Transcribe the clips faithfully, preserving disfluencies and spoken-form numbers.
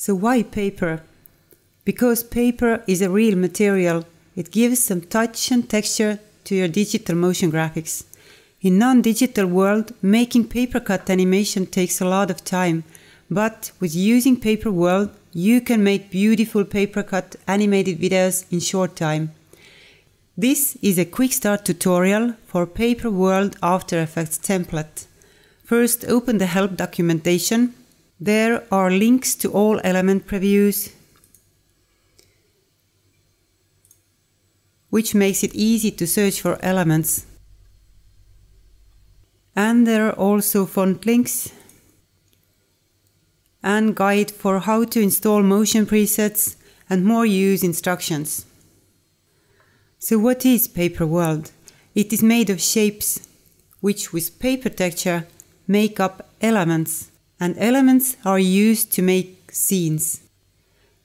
So why paper? Because paper is a real material. It gives some touch and texture to your digital motion graphics. In non-digital world, making paper cut animation takes a lot of time, but with using Paper World, you can make beautiful paper cut animated videos in short time. This is a quick start tutorial for Paper World After Effects template. First, open the help documentation. There are links to all element previews, which makes it easy to search for elements. And there are also font links and guide for how to install motion presets and more use instructions. So what is Paper World? It is made of shapes, which with paper texture make up elements, and elements are used to make scenes.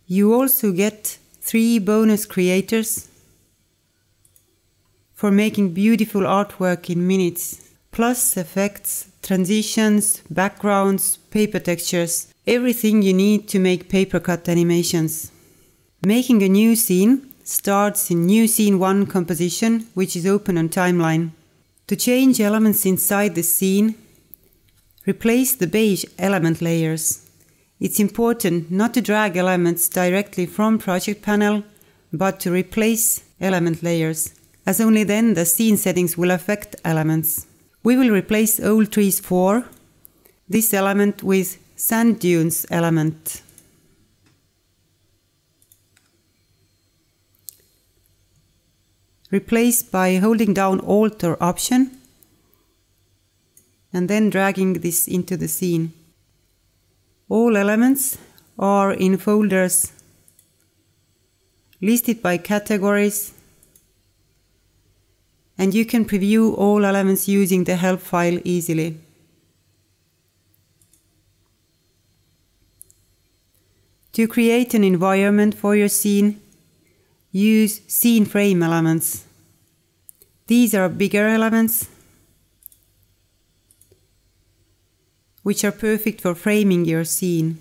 You also get three bonus creators for making beautiful artwork in minutes, plus effects, transitions, backgrounds, paper textures, everything you need to make paper cut animations. Making a new scene starts in New Scene one composition, which is open on timeline. To change elements inside the scene, replace the beige element layers. It's important not to drag elements directly from project panel, but to replace element layers, as only then the scene settings will affect elements. We will replace Old Trees four, this element, with Sand Dunes element. Replace by holding down Alt or Option and then dragging this into the scene. All elements are in folders listed by categories, and you can preview all elements using the help file easily. To create an environment for your scene, use scene frame elements. These are bigger elements, which are perfect for framing your scene.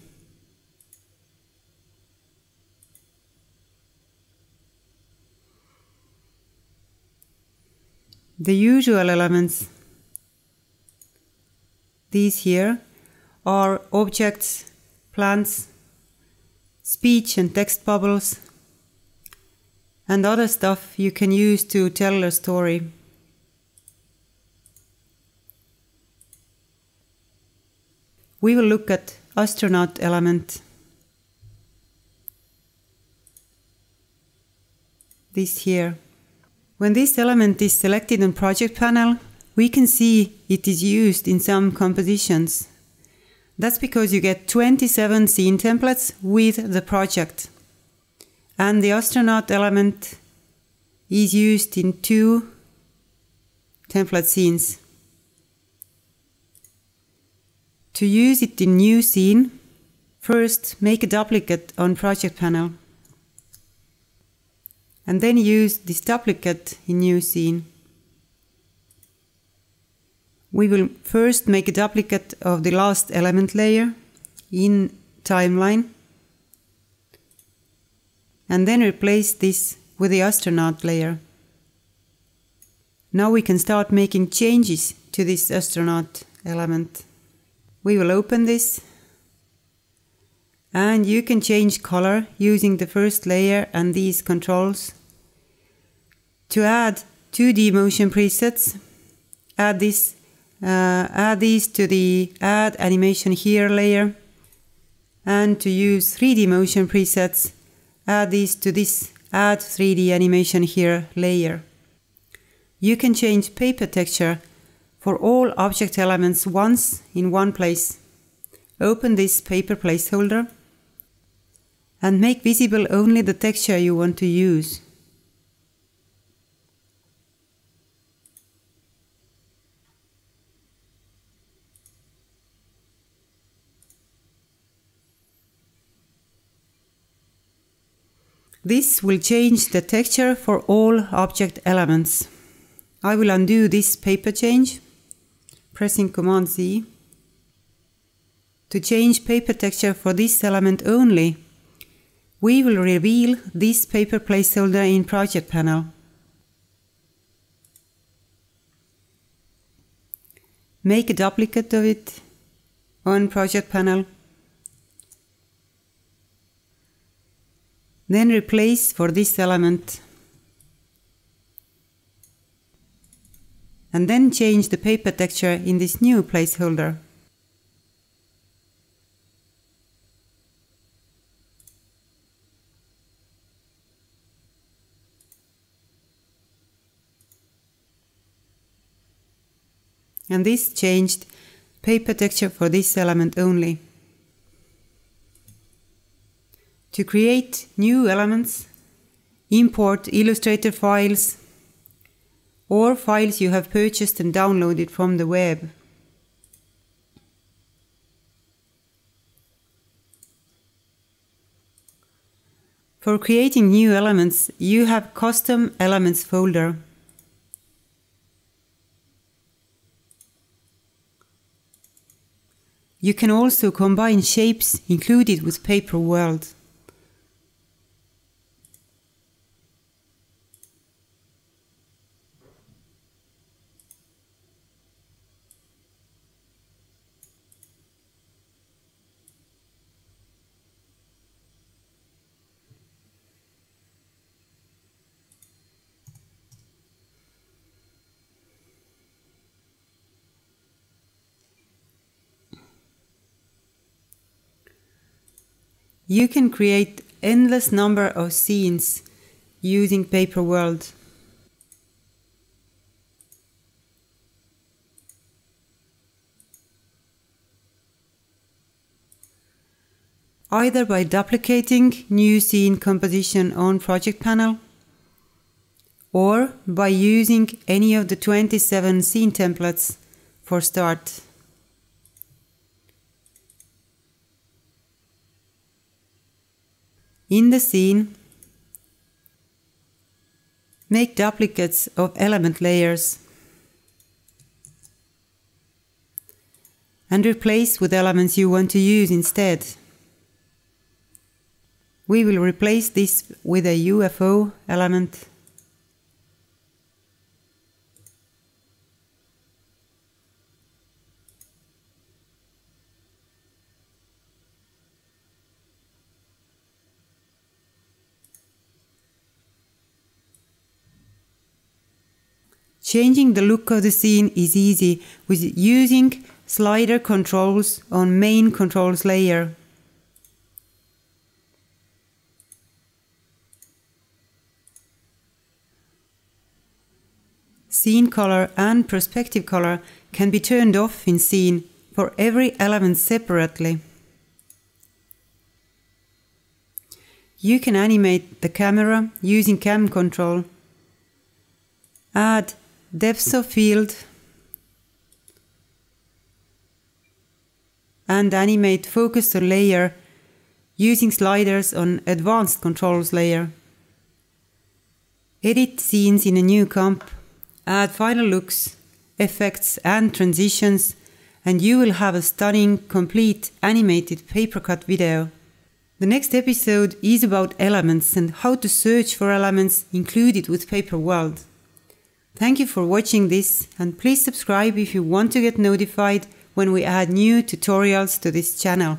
The usual elements, these here, are objects, plants, speech and text bubbles, and other stuff you can use to tell a story. We will look at astronaut element, this here. When this element is selected on project panel, we can see it is used in some compositions. That's because you get twenty-seven scene templates with the project. And the astronaut element is used in two template scenes. To use it in new scene, first make a duplicate on project panel, and then use this duplicate in new scene. We will first make a duplicate of the last element layer in timeline, and then replace this with the astronaut layer. Now we can start making changes to this astronaut element. We will open this, and you can change color using the first layer and these controls. To add two D motion presets, add this, uh, add these to the Add Animation Here layer. And to use three D motion presets, add these to this Add three D Animation Here layer. You can change paper texture for all object elements once in one place. Open this paper placeholder and make visible only the texture you want to use. This will change the texture for all object elements. I will undo this paper change, pressing Command Z To change paper texture for this element only, we will reveal this paper placeholder in Project panel. Make a duplicate of it on Project panel. Then replace for this element. And then change the paper texture in this new placeholder. And this changed paper texture for this element only. To create new elements, import Illustrator files or files you have purchased and downloaded from the web. For creating new elements, you have Custom Elements folder. You can also combine shapes included with Paper World. You can create endless number of scenes using Paper World. Either by duplicating new scene composition on Project panel or by using any of the twenty-seven scene templates for start. In the scene, make duplicates of element layers and replace with elements you want to use instead. We will replace this with a U F O element. Changing the look of the scene is easy with using slider controls on main controls layer. Scene color and perspective color can be turned off in scene for every element separately. You can animate the camera using cam control. Add depth of field and animate focus on layer using sliders on advanced controls layer. Edit scenes in a new comp, add final looks, effects and transitions, and you will have a stunning, complete animated paper cut video. The next episode is about elements and how to search for elements included with Paper World. Thank you for watching this, and please subscribe if you want to get notified when we add new tutorials to this channel.